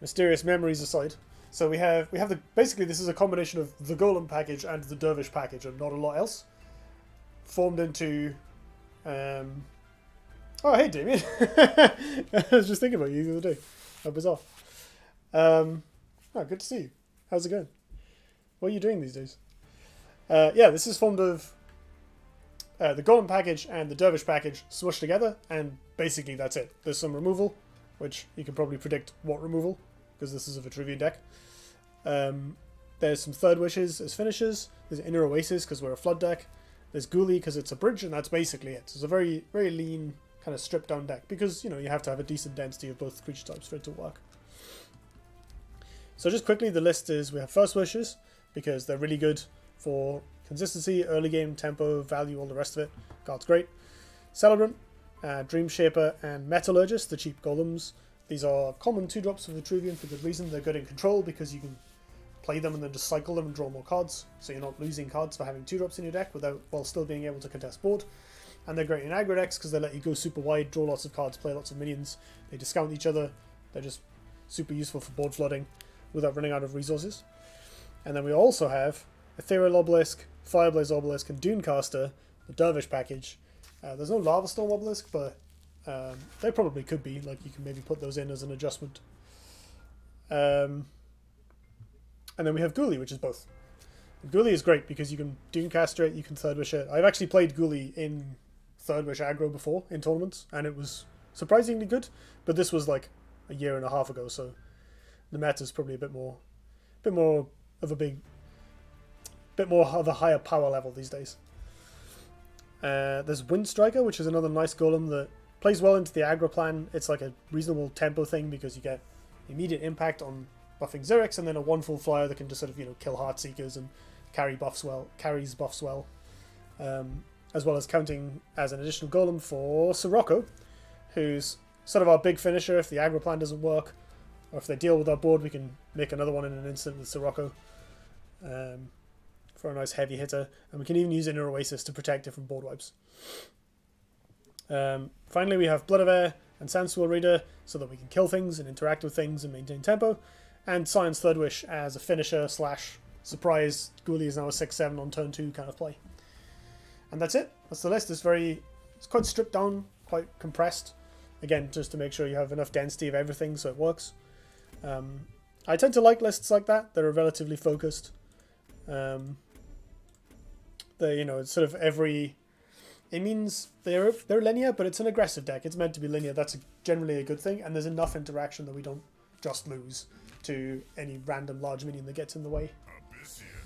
Mysterious memories aside. So we have the basically this is a combination of the Golem package and the Dervish package and not a lot else formed into. Oh hey Damien, I was just thinking about you the other day. How bizarre. Oh, good to see you. How's it going? What are you doing these days? Yeah, this is formed of the Golem package and the Dervish package smushed together, and basically that's it. There's some removal, which you can probably predict what removal, because this is a Vitruvian deck. There's some Third Wishes as finishes. There's Inner Oasis, because we're a Flood deck. There's Ghoulie, because it's a bridge, and that's basically it. So it's a very, very lean, kind of stripped-down deck, because, you know, you have to have a decent density of both creature types for it to work. So just quickly, the list is we have First Wishes, because they're really good for consistency, early game, tempo, value, all the rest of it. God's great. Celebrant, Dream Shaper, and Metallurgist, the cheap golems. These are common 2-drops of Vitruvian for good reason. They're good in control because you can play them and then just cycle them and draw more cards. So you're not losing cards for having 2-drops in your deck while still being able to contest board. And they're great in aggro decks because they let you go super wide, draw lots of cards, play lots of minions. They discount each other. They're just super useful for board flooding without running out of resources. And then we also have Ethereal Obelisk, Fireblaze Obelisk, and Dunecaster, the Dervish package. There's no Lava Storm Obelisk, but they probably could be. Like, you can maybe put those in as an adjustment. And then we have Ghoulie, which is both. And Ghoulie is great because you can Dunecaster it, you can Third Wish it. I've actually played Ghoulie in Third Wish aggro before in tournaments, and it was surprisingly good, but this was like a year and a half ago, so the meta's probably a bit more of a higher power level these days. There's Wind Striker, which is another nice golem that plays well into the aggro plan. It's like a reasonable tempo thing because you get immediate impact on buffing Xerix, and then a one full flyer that can just sort of, you know, kill Heartseekers and carries buffs well, as well as counting as an additional golem for Sirocco, who's sort of our big finisher. If the aggro plan doesn't work, or if they deal with our board, we can make another one in an instant with Sirocco. For a nice heavy hitter, and we can even use Inner Oasis to protect different board wipes. Finally, we have Blood of Air and Sandswirl Reader so that we can kill things and interact with things and maintain tempo, and Science Third Wish as a finisher slash surprise. Ghoulie is now a 6/7 on turn 2 kind of play, and that's it. That's the list. It's quite stripped down, quite compressed. Again, just to make sure you have enough density of everything so it works. I tend to like lists like that. They're relatively focused. You know, it's sort of every. It means they're linear, but it's an aggressive deck. It's meant to be linear. That's generally a good thing, and there's enough interaction that we don't just lose to any random large minion that gets in the way. Abyssian.